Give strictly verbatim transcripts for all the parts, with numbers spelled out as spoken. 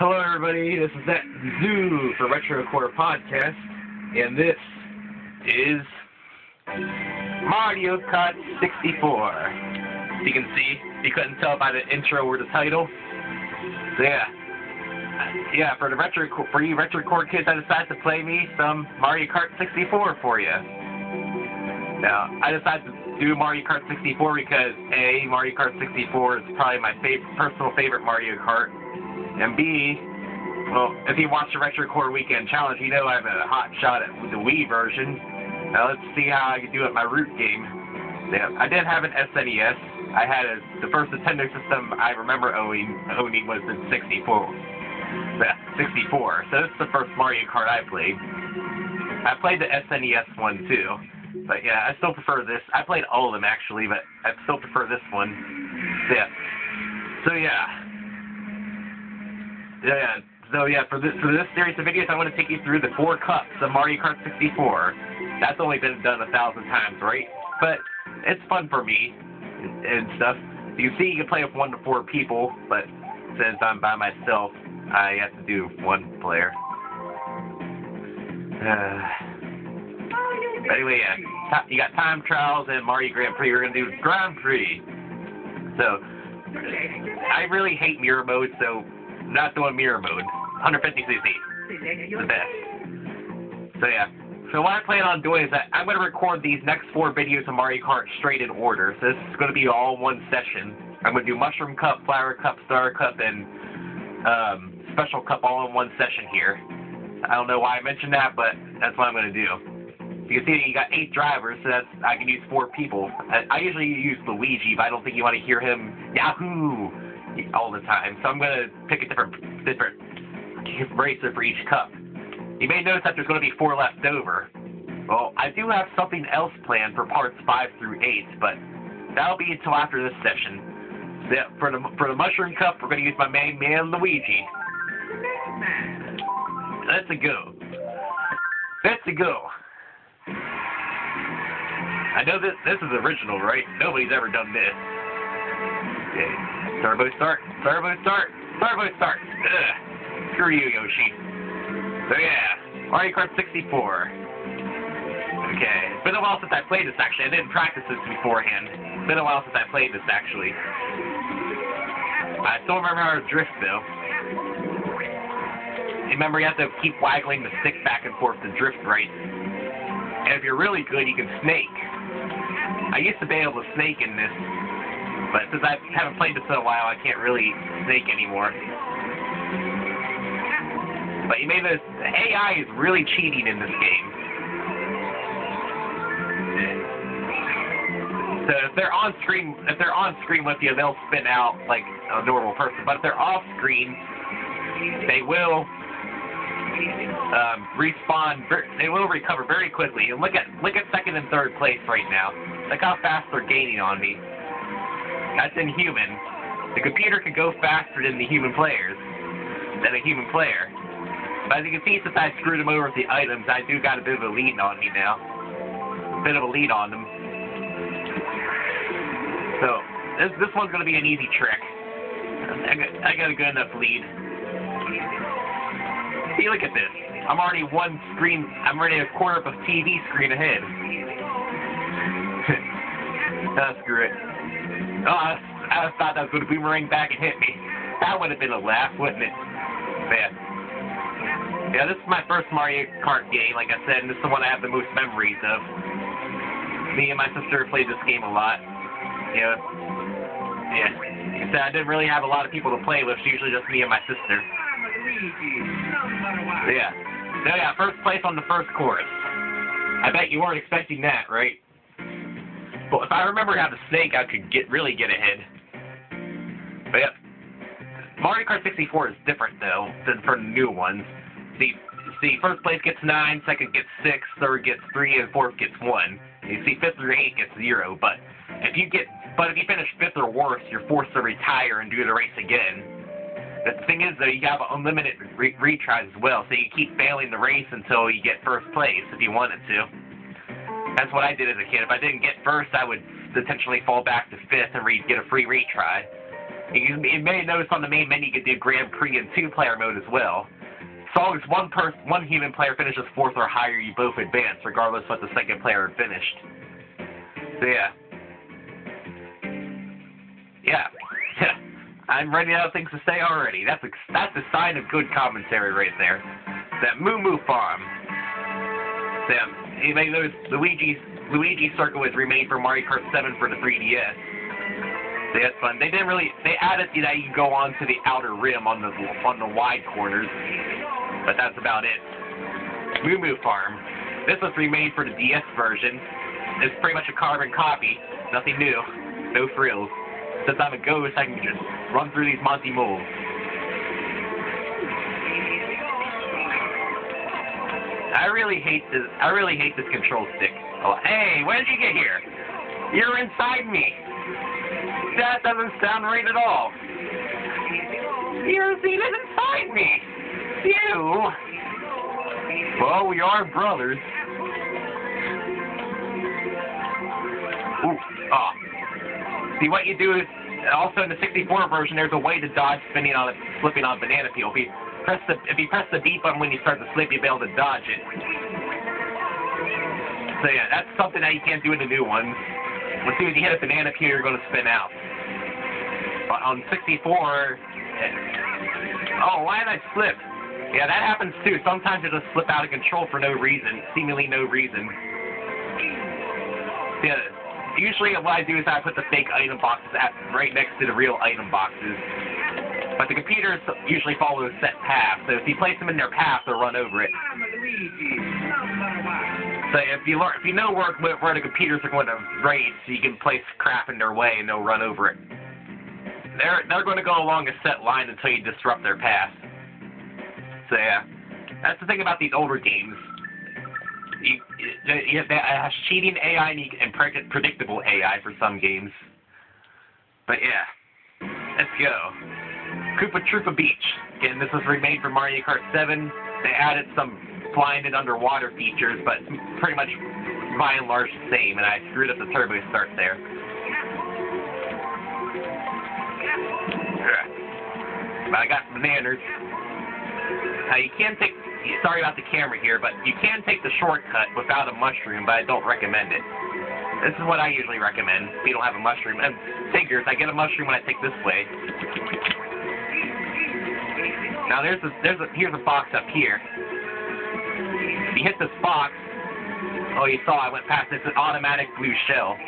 Hello, everybody. This is ThatZooooooo for RetroCore Podcast, and this is Mario Kart sixty-four. If you can see, if you couldn't tell by the intro or the title, so yeah, yeah. For the retro, for you RetroCore kids, I decided to play me some Mario Kart sixty-four for you. Now, I decided to do Mario Kart sixty-four because A, Mario Kart sixty-four is probably my favorite, personal favorite Mario Kart. And B, well, if you watch the RetroCore Weekend Challenge, you know I'm a hot shot at the Wii version. Now let's see how I can do at my root game. Yeah, I did have an S N E S. I had a, the first Nintendo system I remember owning, owning was in sixty-four. So that's the first Mario Kart I played. I played the S N E S one too. But yeah, I still prefer this. I played all of them actually, but I still prefer this one. Yeah. So yeah. Yeah, so yeah, for this for this series of videos, I want to take you through the four cups of Mario Kart sixty-four. That's only been done a thousand times, right? But it's fun for me and, and stuff. You can see, you can play with one to four people, but since I'm by myself, I have to do one player. Uh, but anyway, yeah, you got time trials and Mario Grand Prix. We're gonna do Grand Prix. So I really hate Mirror Mode, so. Not doing Mirror Mode. one fifty c c. The best. So yeah. So what I plan on doing is that I'm going to record these next four videos of Mario Kart straight in order. So this is going to be all one session. I'm going to do Mushroom Cup, Flower Cup, Star Cup, and um, Special Cup all in one session here. I don't know why I mentioned that, but that's what I'm going to do. You can see that you got eight drivers, so that's, I can use four people. I, I usually use Luigi, but I don't think you want to hear him, Yahoo! All the time, so I'm gonna pick a different different racer for each cup. You may notice that there's gonna be four left over. Well, I do have something else planned for parts five through eight, but that'll be until after this session. So yeah, for the for the Mushroom Cup, we're gonna use my main man Luigi. Let's a go. Let's a go. I know this this is original, right? Nobody's ever done this. Okay. Turbo start, turbo start, turbo start. Ugh. Screw you, Yoshi. So yeah, Mario Kart sixty-four. Okay, it's been a while since I played this actually. I didn't practice this beforehand. It's been a while since I played this actually. I still remember how to drift though. Remember, you have to keep waggling the stick back and forth to drift right. And if you're really good, you can snake. I used to be able to snake in this. But since I haven't played this in a while, I can't really snake anymore. But you may notice, the A I is really cheating in this game. So if they're on screen, if they're on screen with you, they'll spin out like a normal person. But if they're off screen, they will um, respawn. They will recover very quickly. And look at look at second and third place right now. Look how fast they're gaining on me. That's inhuman. The computer can go faster than the human players, than a human player. But as you can see, since I screwed them over with the items, I do got a bit of a lead on me now. A bit of a lead on them. So, this, this one's going to be an easy trick. I got, I got a good enough lead. See, look at this. I'm already one screen, I'm already a quarter of a T V screen ahead. Ah, screw it. Oh, I, I thought that was going to boomerang back and hit me. That would have been a laugh, wouldn't it? Man. Yeah, this is my first Mario Kart game, like I said, and this is the one I have the most memories of. Me and my sister played this game a lot. Yeah. Yeah. So I didn't really have a lot of people to play with. It's usually just me and my sister. So yeah. So yeah, first place on the first course. I bet you weren't expecting that, right? But if I remember how to snake, I could get really get ahead. But yep. Mario Kart sixty-four is different, though, than for the new ones. See, see, first place gets nine, second gets six, third gets three, and fourth gets one. You see, fifth through eight gets zero, but if you get, but if you finish fifth or worse, you're forced to retire and do the race again. The thing is, though, you have unlimited re retries as well, so you keep failing the race until you get first place, if you wanted to. That's what I did as a kid. If I didn't get first, I would intentionally fall back to fifth and re get a free retry. You, you may notice on the main menu you can do Grand Prix in two-player mode as well. So long as one person, one human player finishes fourth or higher, you both advance, regardless of what the second player finished. So yeah, yeah, yeah. I'm running out of things to say already. That's a that's a sign of good commentary right there. That Moo Moo Farm. Damn. You may notice Luigi's Luigi's Circuit was remade for Mario Kart seven for the three D S. So that's fun. They didn't really. They added that you, know, you go on to the outer rim on the on the wide corners, but that's about it. Moo Moo Farm. This was remade for the D S version. It's pretty much a carbon copy. Nothing new. No frills. Since I'm a ghost, I can just run through these Monty Moles. I really hate this. I really hate this control stick. Oh, hey, when did you get here? You're inside me. That doesn't sound right at all. You're seated inside me. You. Well, we are brothers. Ooh, ah. See, what you do is, also in the sixty-four version, there's a way to dodge spinning on a, slipping on a banana peel. If you press the, if you press the B button when you start to slip, you'll be able to dodge it. So yeah, that's something that you can't do in the new ones. As soon as you hit a banana peel, you're going to spin out. But on sixty-four, oh, why did I slip? Yeah, that happens too. Sometimes you just slip out of control for no reason, seemingly no reason. Yeah. Usually what I do is I put the fake item boxes at, right next to the real item boxes. But the computers usually follow a set path, so if you place them in their path, they'll run over it. So if you learn, if you know where, where the computers are going to race, you can place crap in their way and they'll run over it. They're, they're going to go along a set line until you disrupt their path. So yeah, that's the thing about these older games. You, you have cheating A I and predictable A I for some games. But yeah, let's go. Koopa Troopa Beach. Again, this was remade for Mario Kart seven. They added some flying and underwater features, but pretty much by and large the same, and I screwed up the turbo start there. But I got bananas. Now you can take... Sorry about the camera here, but you can take the shortcut without a mushroom, but I don't recommend it. This is what I usually recommend. We don't have a mushroom. And figures, I get a mushroom when I take this way. Now there's a, there's a, here's a box up here. If you hit this box, oh, you saw I went past. It's an automatic blue shell.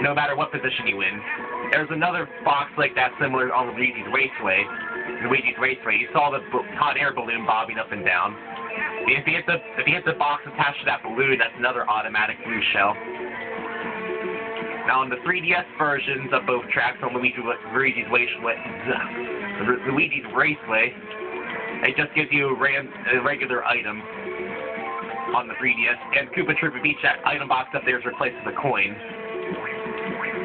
No matter what position you win. There's another box like that similar on Luigi's Raceway. Luigi's Raceway. You saw the hot air balloon bobbing up and down. If you hit the if you hit the box attached to that balloon, that's another automatic blue shell. Now, on the three D S versions of both tracks on Luigi's Luigi's Raceway, Luigi's Raceway, it just gives you a, ran, a regular item on the three D S. And Koopa Troopa Beach, that item box up there is replaced with a coin.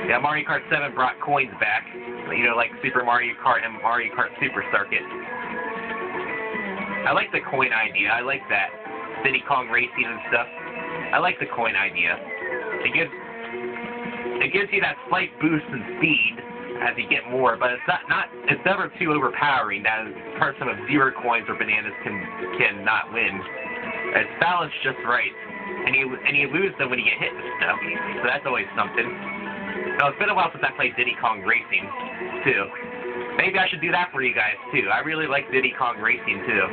Yeah, Mario Kart seven brought coins back, you know, like Super Mario Kart and Mario Kart Super Circuit. I like the coin idea. I like that. Diddy Kong Racing and stuff. I like the coin idea. It gives it gives you that slight boost in speed as you get more, but it's not, not it's never too overpowering that a person with zero coins or bananas can can not win. It's balanced just right, and you and you lose them when you get hit and stuff. So that's always something. Now, it's been a while since I played Diddy Kong Racing, too. Maybe I should do that for you guys, too. I really like Diddy Kong Racing, too.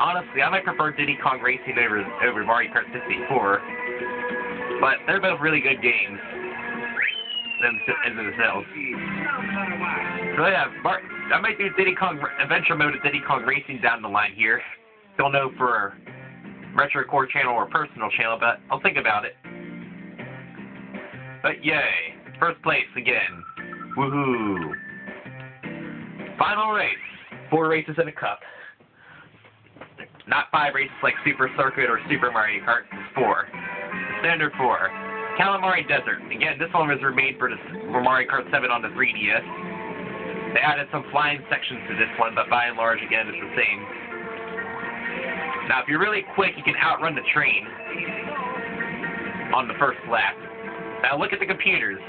Honestly, I might prefer Diddy Kong Racing over, over Mario Kart sixty-four, but they're both really good games in themselves. So, yeah, Mar I might do Diddy Kong Adventure Mode of Diddy Kong Racing down the line here. Don't know for RetroCore channel or personal channel, but I'll think about it. But yay, first place again. Woohoo. Final race. Four races in a cup. Not five races like Super Circuit or Super Mario Kart, it's four. Standard four. Kalimari Desert. Again, this one was remade for, the, for Mario Kart seven on the three D S. They added some flying sections to this one, but by and large, again, it's the same. Now, if you're really quick, you can outrun the train on the first lap. Now look at the computers.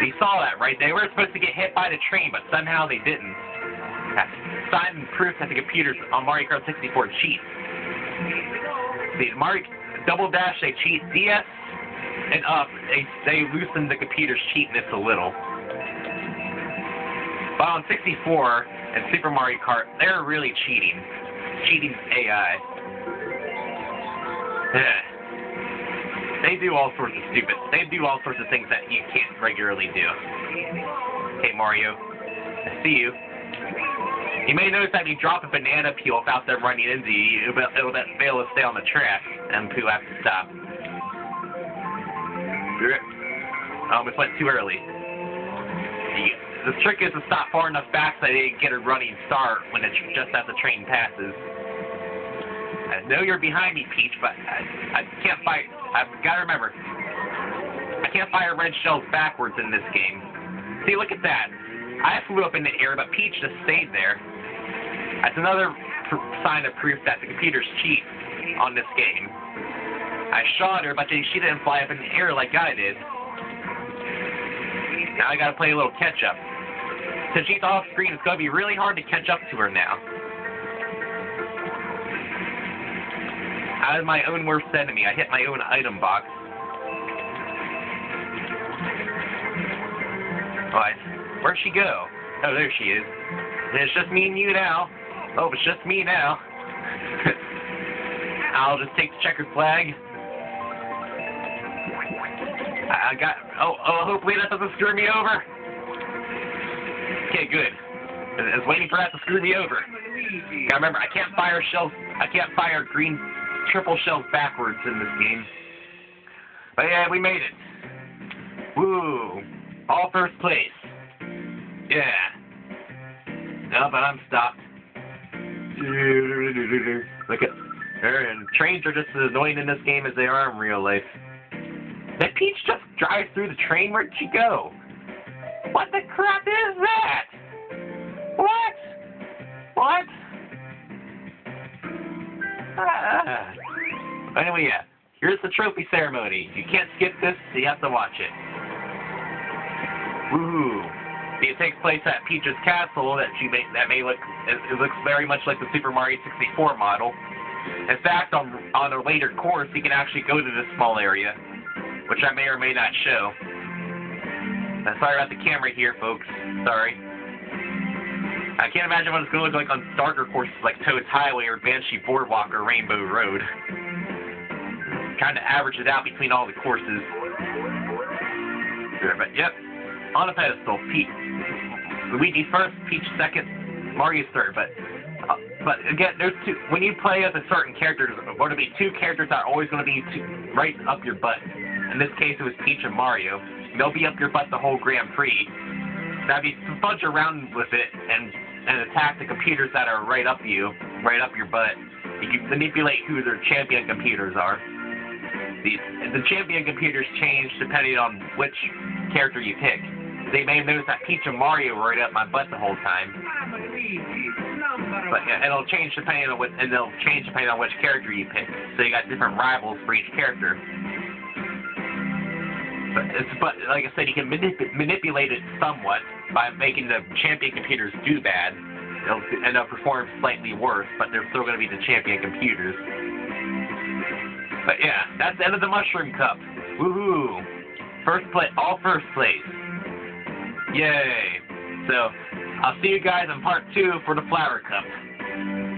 We saw that, right? They were supposed to get hit by the train, but somehow they didn't. That's sign and proof that the computers on Mario Kart sixty-four cheat. The Mario Double Dash, they cheat. D S and up, they, they loosened the computer's cheatness a little. But on sixty-four and Super Mario Kart, they're really cheating. Cheating A I. Yeah. They do all sorts of stupid. They do all sorts of things that you can't regularly do. Hey Mario, I see you. You may notice that if you drop a banana peel without them running into you, it'll fail to stay on the track, and poo has to stop. I almost went too early. The trick is to stop far enough back so they get a running start when it's just as the train passes. I know you're behind me, Peach, but I, I can't fight. I've got to remember, I can't fire red shells backwards in this game. See, look at that. I flew up in the air, but Peach just stayed there. That's another sign of proof that the computers cheat on this game. I shot her, but she didn't fly up in the air like I did. Now I got to play a little catch-up. Since she's off screen, it's going to be really hard to catch up to her now. Out of my own worst enemy, I hit my own item box. Alright, where'd she go? Oh, there she is. And it's just me and you now. Oh, it's just me now. I'll just take the checkered flag. I got. Oh, oh, hopefully that doesn't screw me over. Okay, good. I was waiting for that to screw me over. Now remember, I can't fire shells. I can't fire green. Triple shells backwards in this game. But yeah, we made it. Woo! All first place. Yeah. No, but I'm stopped. Look at her, and trains are just as annoying in this game as they are in real life. That Peach just drives through the train. Where'd she go? What the crap is that? What? What? Ah. Anyway, yeah. Here's the trophy ceremony. You can't skip this, so you have to watch it. Woo! It takes place at Peach's Castle. That you may that may look it, it looks very much like the Super Mario sixty-four model. In fact, on on a later course, you can actually go to this small area, which I may or may not show. I'm sorry about the camera here, folks. Sorry. I can't imagine what it's going to look like on darker courses like Toad's Highway or Banshee Boardwalk or Rainbow Road. Kind of average it out between all the courses. Sure, but yep, on a pedestal, Peach, Luigi first, Peach second, Mario third. But uh, but again, there's two. When you play as a certain character, there's going to be two characters that are always going to be two, right up your butt. In this case, it was Peach and Mario. They'll be up your butt the whole Grand Prix. Now if you fudge around with it and and attack the computers that are right up you, right up your butt, you can manipulate who their champion computers are. The, the champion computers change depending on which character you pick. They may have noticed that Peach and Mario were right up my butt the whole time. But yeah, it'll change depending on what, and they'll change depending on which character you pick. So you got different rivals for each character. But, it's, but like I said, you can manip manipulate it somewhat by making the champion computers do bad. They'll end up performing slightly worse, but they're still going to be the champion computers. But yeah, that's the end of the Mushroom Cup. Woohoo! First place, all first place. Yay! So, I'll see you guys in part two for the Flower Cup.